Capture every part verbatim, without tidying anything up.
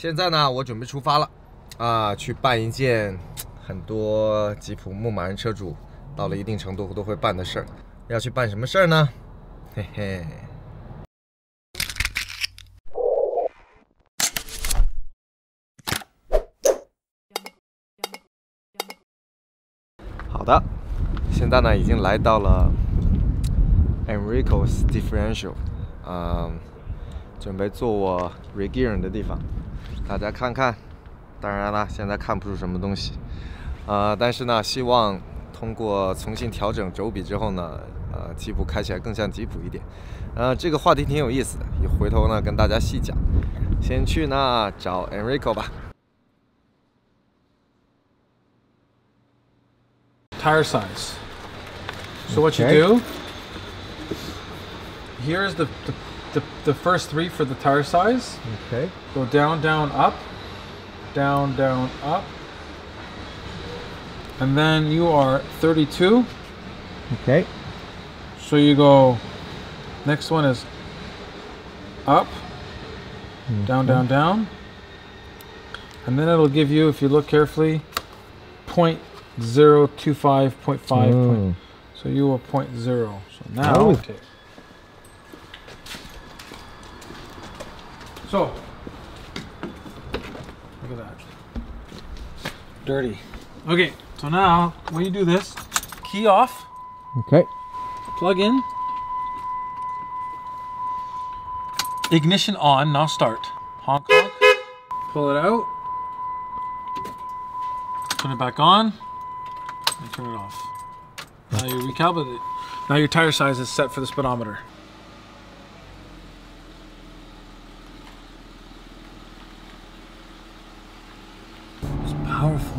现在呢，我准备出发了，啊，去办一件很多吉普牧马人车主到了一定程度都会办的事儿。要去办什么事儿呢？嘿嘿。 好的，现在呢已经来到了 Enrico's Differential， 嗯，准备坐我 Regearing 的地方，大家看看。当然了，现在看不出什么东西，呃，但是呢，希望通过重新调整轴比之后呢，呃，吉普开起来更像吉普一点。呃，这个话题挺有意思的，一回头呢跟大家细讲。先去呢找 Enrico 吧。 Tire size. So what okay. you do, here's the the, the the first three for the tire size. Okay. Go down, down, up, down, down, up. And then you are thirty-two. Okay. So you go, next one is up, mm-hmm. down, down, down. And then it'll give you, if you look carefully, point zero two five point five mm. point, so you will point zero. So now, oh. so look at that, dirty. Okay, so now when you do this, key off. Okay. Plug in. Ignition on. Now start. Honk honk. Pull it out. Turn it back on. And turn it off. Now you recalibrate it. Now your tire size is set for the speedometer. It's powerful.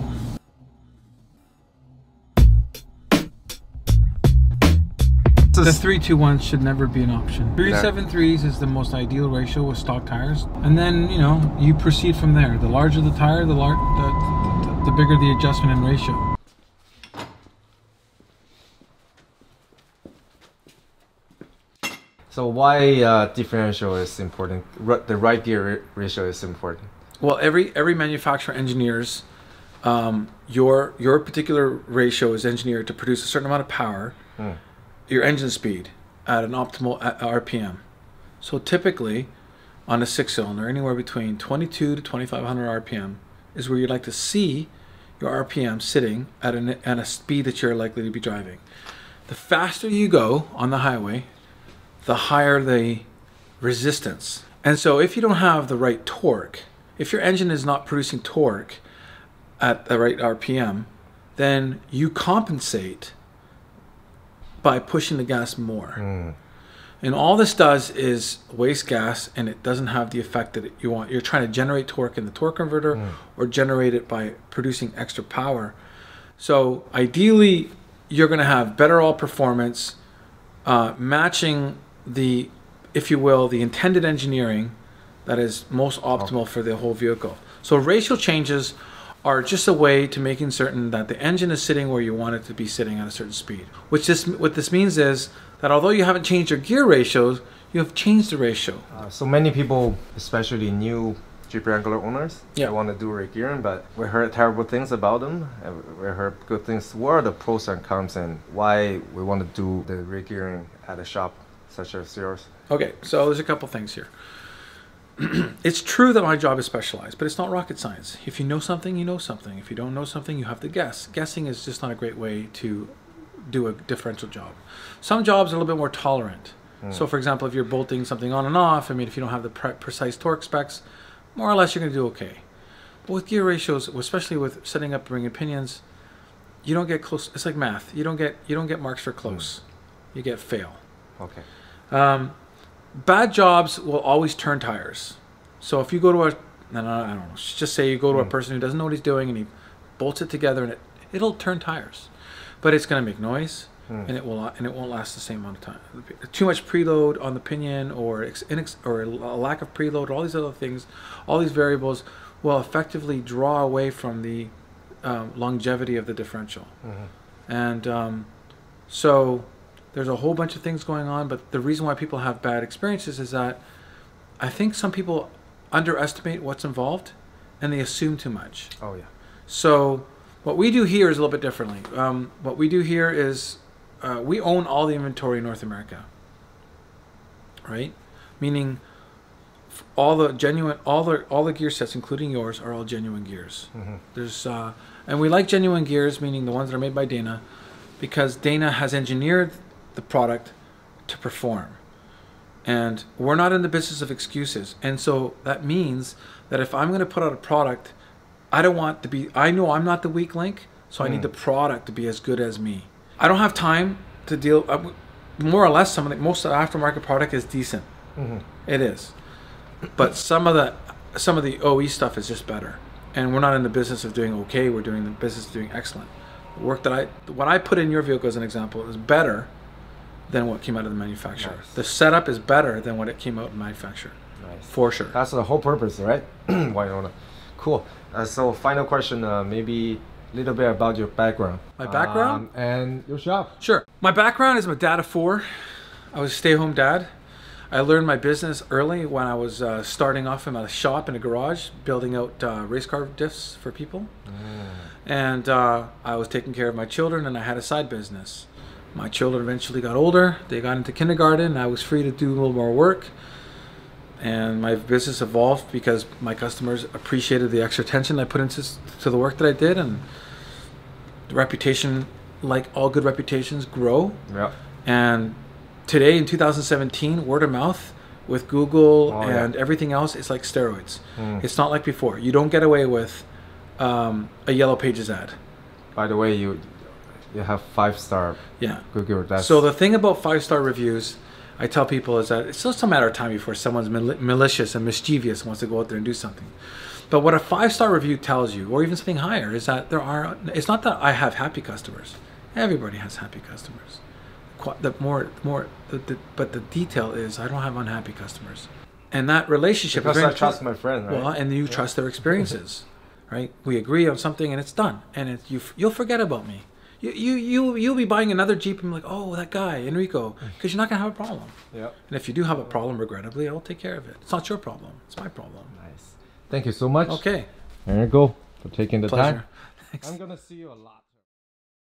The three two one should never be an option. three seven threes is the most ideal ratio with stock tires. And then, you know, you proceed from there. The larger the tire, the, lar the, the, the bigger the adjustment in ratio. So why uh, differential is important? R the right gear ratio is important. Well, every every manufacturer engineers um, your your particular ratio is engineered to produce a certain amount of power, mm. your engine speed at an optimal at R P M. So typically, on a six cylinder, anywhere between twenty-two to twenty-five hundred R P M is where you'd like to see your R P M sitting at an at a speed that you're likely to be driving. The faster you go on the highway, the higher the resistance. And so if you don't have the right torque, if your engine is not producing torque at the right R P M, then you compensate by pushing the gas more. Mm. And all this does is waste gas, and it doesn't have the effect that you want. You're trying to generate torque in the torque converter mm. or generate it by producing extra power. So ideally, you're gonna have better all performance, uh, matching the, if you will, the intended engineering that is most optimal for the whole vehicle. So ratio changes are just a way to making certain that the engine is sitting where you want it to be sitting at a certain speed. Which this, what this means is that although you haven't changed your gear ratios, you have changed the ratio. Uh, so many people, especially new Jeep Wrangler owners, yeah. they want to do regearing, but we heard terrible things about them. We heard good things. What are the pros and cons, and why we want to do the regearing at a shop such as yours? Okay, so there's a couple things here. It's true that my job is specialized, but it's not rocket science. If you know something, you know something. If you don't know something, you have to guess. Guessing is just not a great way to do a differential job. Some jobs are a little bit more tolerant. Mm. So for example, if you're bolting something on and off, I mean, if you don't have the pre precise torque specs, more or less you're going to do okay. But with gear ratios, especially with setting up ring and pinions, you don't get close. It's like math. You don't get, you don't get marks for close. Mm. You get fail. Okay. Um, bad jobs will always turn tires. So if you go to a, no, no, I don't know, just say you go to mm. a person who doesn't know what he's doing and he bolts it together, and it, it'll turn tires. But it's going to make noise, mm. and it will, and it won't last the same amount of time. Too much preload on the pinion, or ex, inex, or a lack of preload, or all these other things, all these variables will effectively draw away from the um, longevity of the differential. Mm-hmm. And um, so. There's a whole bunch of things going on, but the reason why people have bad experiences is that I think some people underestimate what's involved and they assume too much. Oh, yeah. So what we do here is a little bit differently. Um, what we do here is uh, we own all the inventory in North America, right? Meaning all the genuine, all the all the gear sets, including yours, are all genuine gears. Mm-hmm. There's uh, and we like genuine gears, meaning the ones that are made by Dana, because Dana has engineered the product to perform. And we're not in the business of excuses. And so that means that if I'm going to put out a product, I don't want to be, I know I'm not the weak link, so mm. I need the product to be as good as me. I don't have time to deal, uh, more or less some of the, most of the aftermarket product is decent. Mm-hmm. It is. But some of the, some of the O E stuff is just better. And we're not in the business of doing okay, we're doing the business of doing excellent. The work that I, what I put in your vehicle as an example is better than what came out of the manufacturer. Nice. The setup is better than what it came out of the manufacturer. Nice. For sure. That's the whole purpose, right? Wynonna. Cool. Uh, so final question, uh, maybe a little bit about your background. My background? Um, and your shop. Sure. My background is I'm a dad of four. I was a stay-at-home dad. I learned my business early when I was uh, starting off in a shop in a garage, building out uh, race car diffs for people. Mm. And uh, I was taking care of my children and I had a side business. My children eventually got older, they got into kindergarten, and I was free to do a little more work. And my business evolved because my customers appreciated the extra attention I put into to the work that I did, and the reputation, like all good reputations, grow. Yeah. And today in two thousand seventeen, word of mouth with Google oh, and yeah. everything else, it's like steroids. Mm. It's not like before. You don't get away with um, a Yellow Pages ad. By the way, you... You have five-star yeah. Google. That's so the thing about five-star reviews, I tell people, is that it's just a matter of time before someone's mal malicious and mischievous and wants to go out there and do something. But what a five-star review tells you, or even something higher, is that there are, it's not that I have happy customers. Everybody has happy customers. Quite, the more, more, the, the, but the detail is I don't have unhappy customers. And that relationship because is very I trust my friend, right? Well, and you yeah. trust their experiences, right? We agree on something and it's done. And it, you, you'll forget about me. You, you, you, you'll be buying another Jeep and be like, oh, that guy, Enrico, because you're not going to have a problem. Yep. And if you do have a problem, regrettably, I'll take care of it. It's not your problem. It's my problem. Nice. Thank you so much. Okay. Enrico, for taking the Pleasure. time. Thanks. I'm going to see you a lot.